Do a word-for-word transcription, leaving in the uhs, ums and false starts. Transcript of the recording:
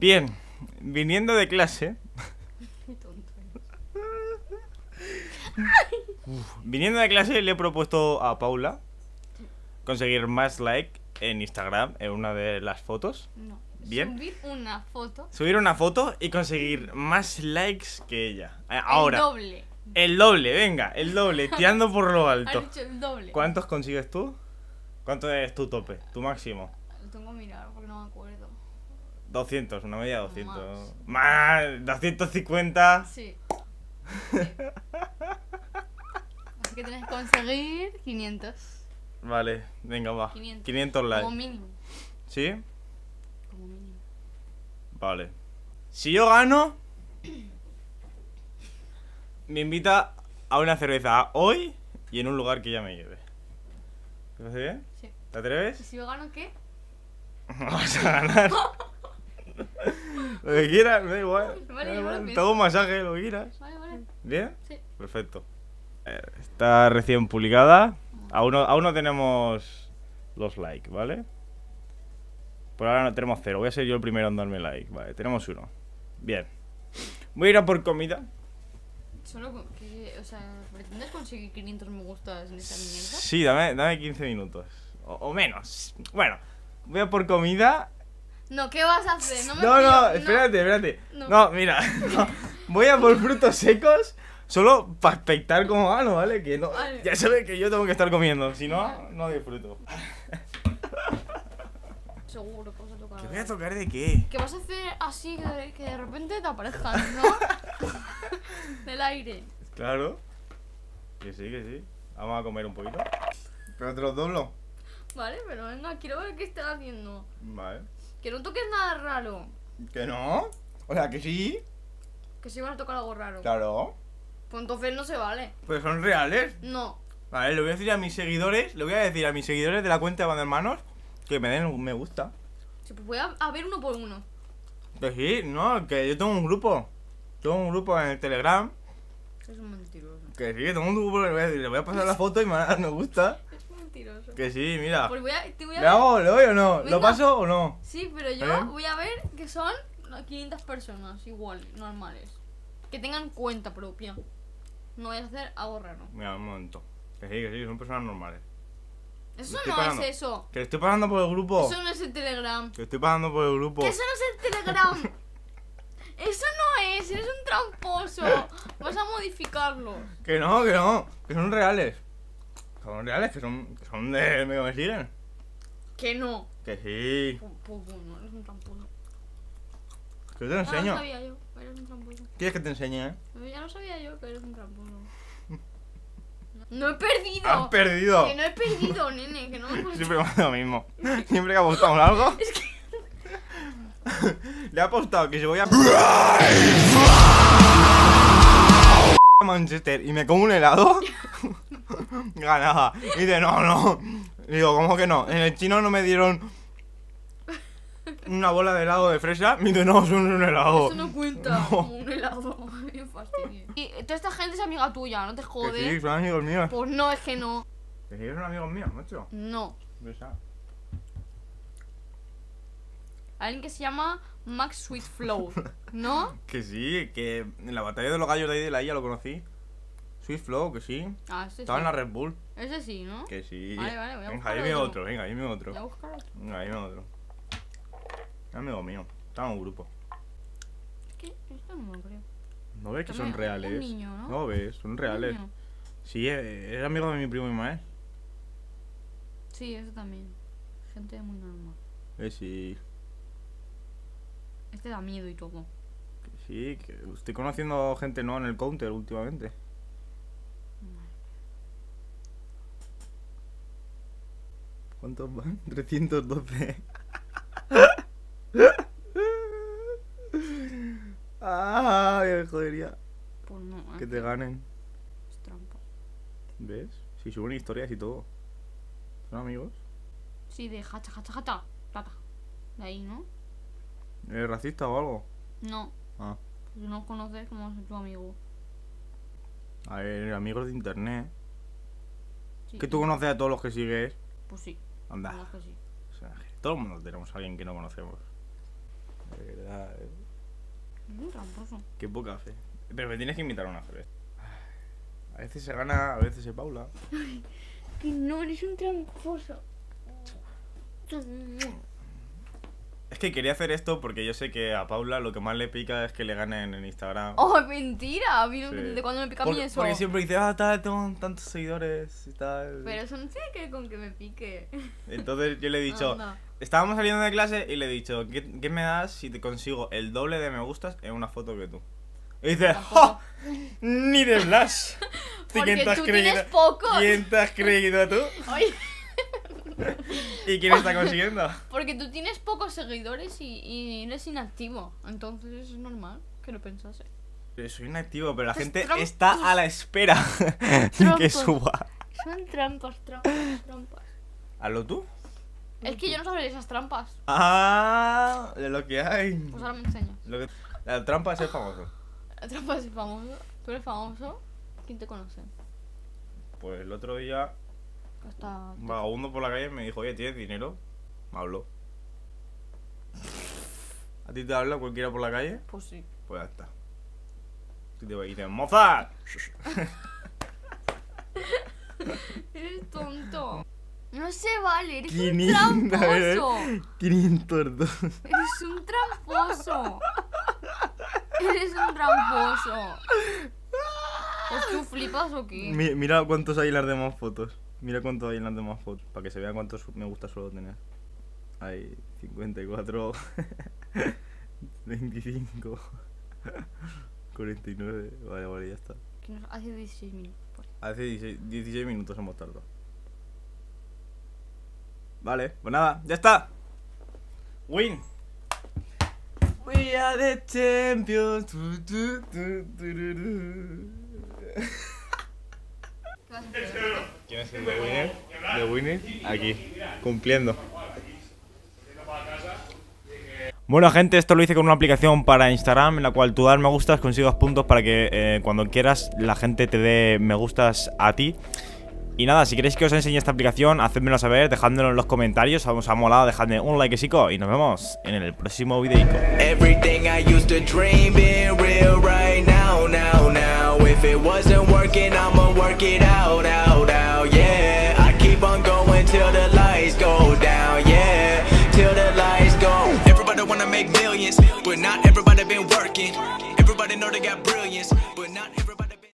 Bien, viniendo de clase. Uf, viniendo de clase le he propuesto a Paula conseguir más like en Instagram, en una de las fotos. No. Bien. Subir una foto. Subir una foto y conseguir más likes que ella. Ahora. El doble. El doble, venga, el doble, tirando por lo alto. Has dicho el doble. ¿Cuántos consigues tú? ¿Cuánto es tu tope, tu máximo? Lo tengo que mirar porque no me acuerdo. doscientos, una media de doscientos. Más. Más, doscientos cincuenta. Sí. Sí. Así que tienes que conseguir quinientos. Vale, venga, va. quinientos, quinientos likes. Como mínimo. ¿Sí? Como mínimo. Vale. Si yo gano, me invita a una cerveza hoy y en un lugar que ya me lleve. ¿Te parece bien? Sí. ¿Te atreves? ¿Y si yo gano qué? Vas a ganar. Lo que quieras, me da igual. Vale, da igual. Te hago un masaje, lo que quieras. Vale, vale. ¿Bien? Sí. Perfecto. Está recién publicada. Aún no, aún no tenemos los likes, ¿vale? Por ahora no tenemos cero. Voy a ser yo el primero en darme like. Vale, tenemos uno. Bien. Voy a ir a por comida. Solo que, o sea, ¿pretendes conseguir quinientos me gustas en esta mierda? Sí, dame, dame quince minutos. O, o menos. Bueno, voy a por comida. No, ¿qué vas a hacer? No, me no, pido, no, espérate, no. espérate. No, no mira. No. Voy a por frutos secos. Solo para espectar como gano, ¿vale? Que no, vale. Ya sabes que yo tengo que estar comiendo, si no, vale. No disfruto. Seguro que vas a tocar. ¿Qué voy a tocar de qué? Que vas a hacer así, que de, que de repente te aparezcan, ¿no? Del aire. Claro. Que sí, que sí. Vamos a comer un poquito. Pero te los doblo. Vale, pero venga, quiero ver qué estás haciendo. Vale. Que no toques nada raro. ¿Que no? O sea, que sí. Que sí vas a tocar algo raro. Claro. Pues entonces no se vale. Pues son reales. No. Vale, le voy a decir a mis seguidores, le voy a decir a mis seguidores de la cuenta de Bandermanos que me den un me gusta. Se puede haber uno por uno. Que sí, no, que yo tengo un grupo. Tengo un grupo en el Telegram. Es un mentiroso. Que sí, tengo un grupo, le voy a, decir, le voy a pasar la foto y me van a dar me gusta. Es mentiroso. Que sí, mira. Pues voy a, te voy a ¿Le ver... hago, le doy o no? Venga. ¿Lo paso o no? Sí, pero yo ¿Eh? voy a ver que son quinientas personas, igual, normales. Que tengan cuenta propia. No voy a hacer algo raro. Mira, un momento. Que sí, que sí, son personas normales. Eso no pasando. Es eso. Que estoy pasando por el grupo. Eso no es el Telegram. Que estoy pasando por el grupo. Que eso no es el Telegram. Eso no es, eres un tramposo. Vas a modificarlo. Que no, que no, que son reales. Que son reales, que son, que son de medio me siguen. Que no. Que sí. Pues bueno, eres un tramposo. Que te lo enseño. Ya lo sabía yo, eres un tramposo. ¿Quieres que te enseñe, eh? Ya lo sabía yo que eres un tramposo. No he perdido. Has perdido. Que no he perdido, nene, que no me he perdido. Siempre pasa lo mismo. Siempre que apostamos algo. Es que... Le he apostado que si voy a Manchester y me como un helado, ganaba. Y dice, no, no. Digo, ¿cómo que no? En el chino no me dieron una bola de helado de fresa. Me dice, no, es un helado. Eso no cuenta, no. Como un helado. Me fastidio. Y toda esta gente es amiga tuya, no te jodes. Que sí, son amigos míos. Pues no, es que no. Que sí, son amigos míos, macho. No. Besa. Alguien que se llama Max Swift Flow, ¿no? Que sí, que en la batalla de los gallos de ahí de la I A lo conocí. Swift Flow, que sí. Ah, ese Estaba sí. en la Red Bull. Ese sí, ¿no? Que sí. Vale, vale, voy a buscar venga, otro. otro. Venga, dime otro. Voy a buscar otro. Venga, dime otro. Amigo mío, estaba en un grupo. Es que esto no lo creo. No ves que son reales. Un niño, ¿no? No ves, son reales. Un niño. Sí, es amigo de mi primo y más. Sí, eso también. Gente muy normal. Eh, sí. Este da miedo y todo. Sí, que estoy conociendo gente nueva en el counter últimamente. ¿Cuántos van? trescientos doce. Ah, me jodería. Pues no, eh. Que te ganen. Es trampa. ¿Ves? Si suben historias y todo. ¿Son amigos? Sí, de jacha, jacha, jacha. Plata. De ahí, ¿no? ¿Eres racista o algo? No. Ah. Si no conoces, ¿cómo es tu amigo? A ver, amigos de internet. Sí. ¿Que tú conoces a todos los que sigues? Pues sí. Anda. Todos los que sí. O sea, todo el mundo tenemos a alguien que no conocemos. De verdad, Tampoco. Qué poca fe. Pero me tienes que invitar a una cerveza. A veces se gana, a veces se Paula. Ay, que no, eres un tramposo. Es que quería hacer esto porque yo sé que a Paula lo que más le pica es que le ganen en Instagram. ¡Oh, mentira! A mí sí. ¿De cuándo me pica por, a mí eso? Porque siempre dice, ah, tal, tengo tantos seguidores y tal. Pero eso no tiene que ver con que me pique. Entonces yo le he dicho, no, no. estábamos saliendo de clase y le he dicho, ¿Qué, ¿qué me das si te consigo el doble de me gustas en una foto que tú? Y dice, ¡oh! ¡Ni de Blas! Porque tú tienes pocos. ¿Quién te has creído tú? Oye. ¿Y quién está consiguiendo? Porque tú tienes pocos seguidores y, y eres inactivo. Entonces es normal que lo pensase. Pero soy inactivo, pero la pues gente trompos. está a la espera de que suba. Son trampas, trampas, trampas. ¿Hazlo tú? Es que yo no sabría esas trampas. Ah, de lo que hay. Pues ahora me enseñas. Lo que... La trampa es el famoso. La trampa es el famoso. ¿Tú eres famoso? ¿Quién te conoce? Pues el otro día... Hasta... Un vagabundo por la calle me dijo, oye, ¿tienes dinero? Me habló. ¿A ti te habla cualquiera por la calle? Pues sí. Pues ya está. Tú te vas y dices, ¡moza! Eres tonto. No se vale, eres un tramposo. quinientos dos. Eres un tramposo. Eres un tramposo. Pues tú flipas o qué. Mi, mira cuántos hay en las demás fotos. Mira cuánto hay en las demás fotos, para que se vea cuántos me gusta solo tener. Hay cincuenta y cuatro, veinticinco, cuarenta y nueve, vale, vale, ya está. Hace dieciséis minutos. Hace dieciséis, dieciséis minutos hemos tardado. Vale, pues nada, ya está. Win. We are the champions. ¿Quién es el de Winner? De Winner, aquí, cumpliendo. Bueno, gente, esto lo hice con una aplicación para Instagram en la cual tú das me gustas, consigas puntos para que eh, cuando quieras la gente te dé me gustas a ti. Y nada, si queréis que os enseñe esta aplicación, hacedmelo saber, dejádmelo en los comentarios. Os ha molado, dejadme un like, chico, y nos vemos en el próximo video.